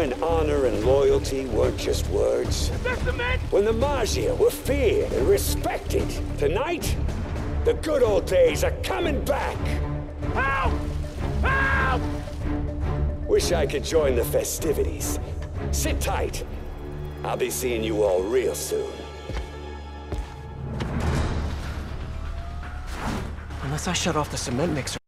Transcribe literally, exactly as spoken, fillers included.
when honor and loyalty weren't just words. When the Magia were feared and respected. Tonight, the good old days are coming back. Help! Help! Wish I could join the festivities. Sit tight. I'll be seeing you all real soon. Unless I shut off the cement mixer.